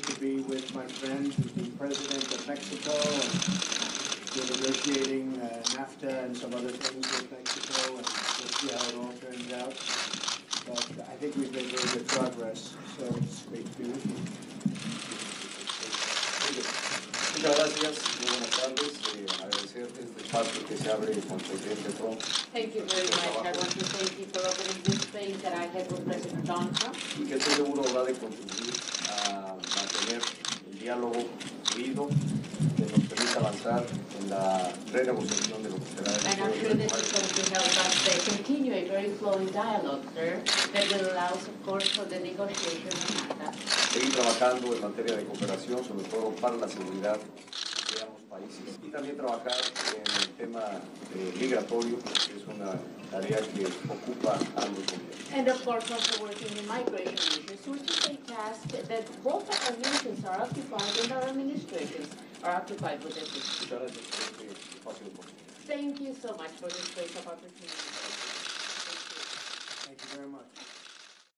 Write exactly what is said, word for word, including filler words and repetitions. privilege to be with my friend, who's the president of Mexico, and we're negotiating uh, NAFTA and some other things with Mexico, and we'll see how it all turns out. But I think we've made very good progress, so stay tuned. Muchas gracias, muy buenas tardes, y agradecerte este espacio que se abre con el presidente Trump. Thank you very much. I want to thank you for opening this space that I had with President Donald Trump. Y que estoy seguro habrá de contribuir a mantener el diálogo fluido que nos permita avanzar en la renegociación de lo que será el acuerdo. And I'm sure this is going to help us to continue a very flowing dialogue, sir, that will allow support for the negotiation of NAFTA. Seguir trabajando en materia de cooperación, sobre todo para la seguridad de ambos países. Y también trabajar en el tema eh, migratorio, que es una tarea que ocupa ambos gobiernos. And of course also working in migration issues, which is a task that both our ministries are occupied and our administrations are occupied with this issue. Thank you so much for this space of opportunity. Thank you, Thank you very much.